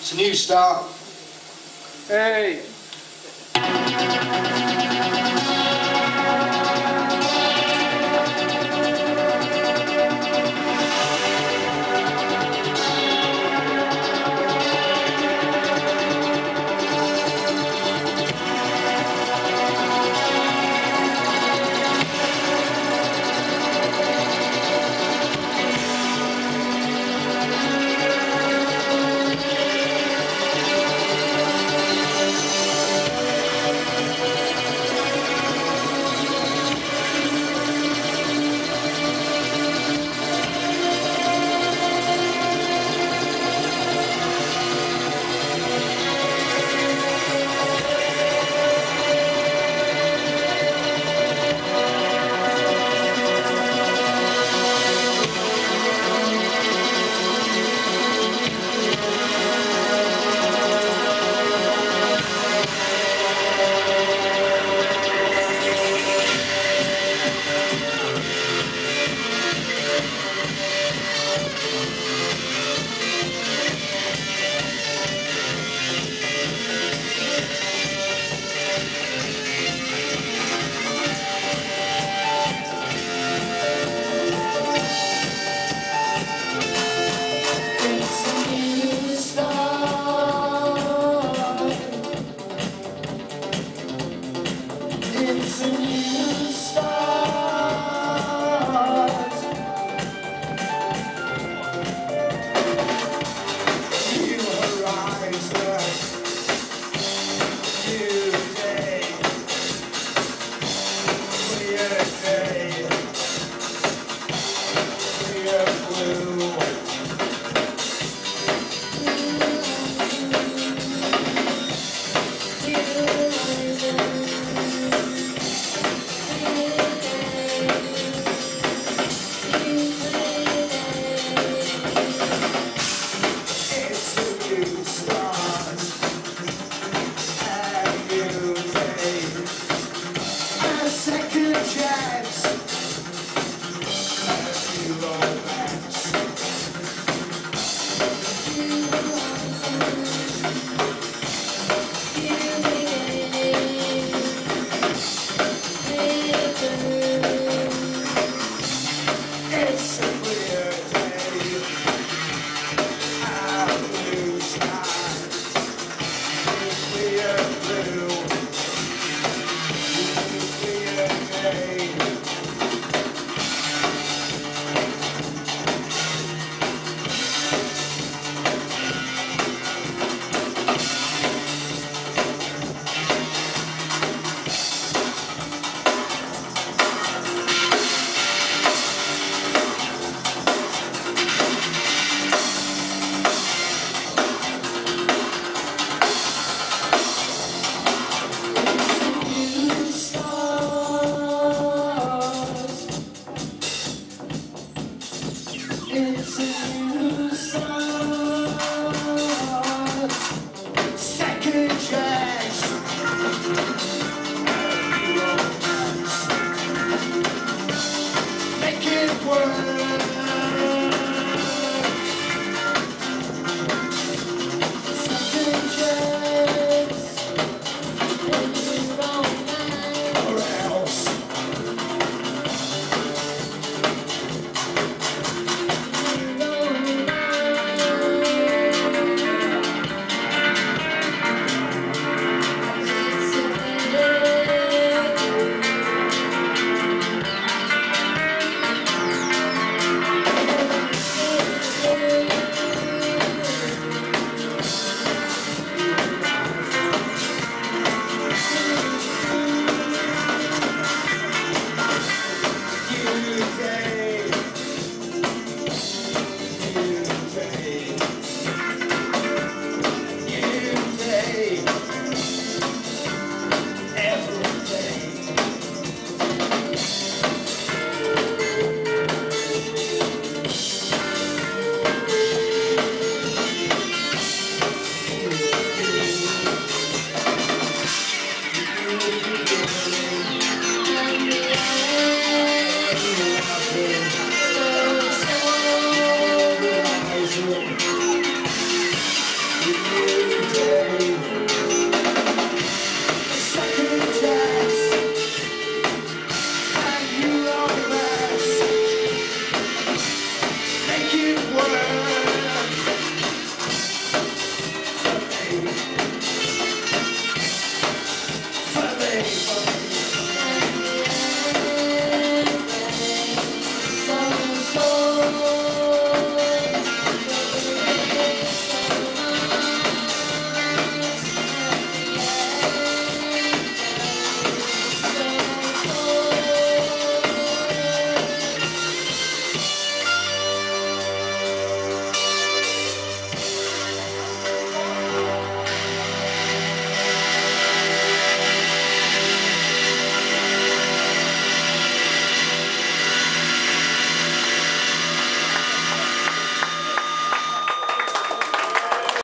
It's a new start. Hey!